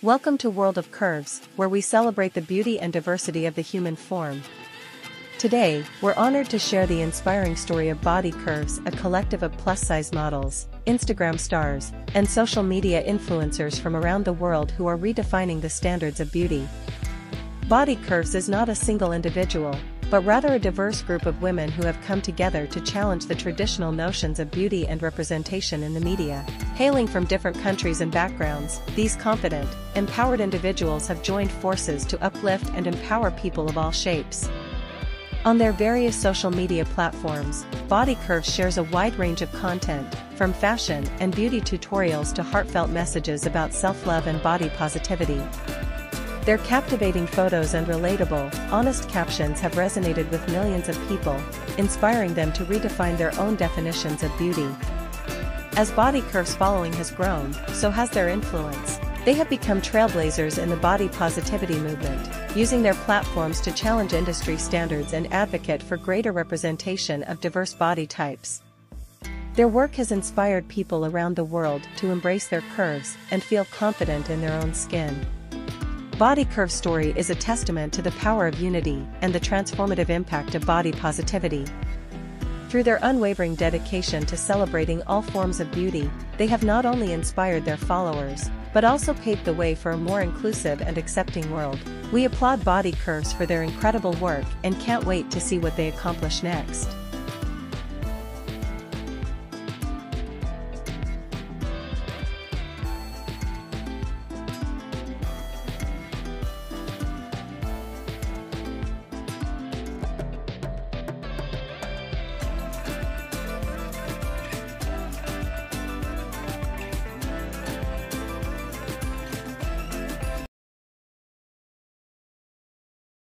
Welcome to World of Curves, where we celebrate the beauty and diversity of the human form. Today, we're honored to share the inspiring story of Body Curves, a collective of plus-size models, Instagram stars, and social media influencers from around the world who are redefining the standards of beauty. Body Curves is not a single individual, but rather a diverse group of women who have come together to challenge the traditional notions of beauty and representation in the media. Hailing from different countries and backgrounds, these confident, empowered individuals have joined forces to uplift and empower people of all shapes. On their various social media platforms, Body Curves shares a wide range of content, from fashion and beauty tutorials to heartfelt messages about self-love and body positivity. Their captivating photos and relatable, honest captions have resonated with millions of people, inspiring them to redefine their own definitions of beauty. As Body Curves' following has grown, so has their influence. They have become trailblazers in the body positivity movement, using their platforms to challenge industry standards and advocate for greater representation of diverse body types. Their work has inspired people around the world to embrace their curves and feel confident in their own skin. Body Curves' story is a testament to the power of unity and the transformative impact of body positivity. Through their unwavering dedication to celebrating all forms of beauty, they have not only inspired their followers, but also paved the way for a more inclusive and accepting world. We applaud Body Curves for their incredible work and can't wait to see what they accomplish next.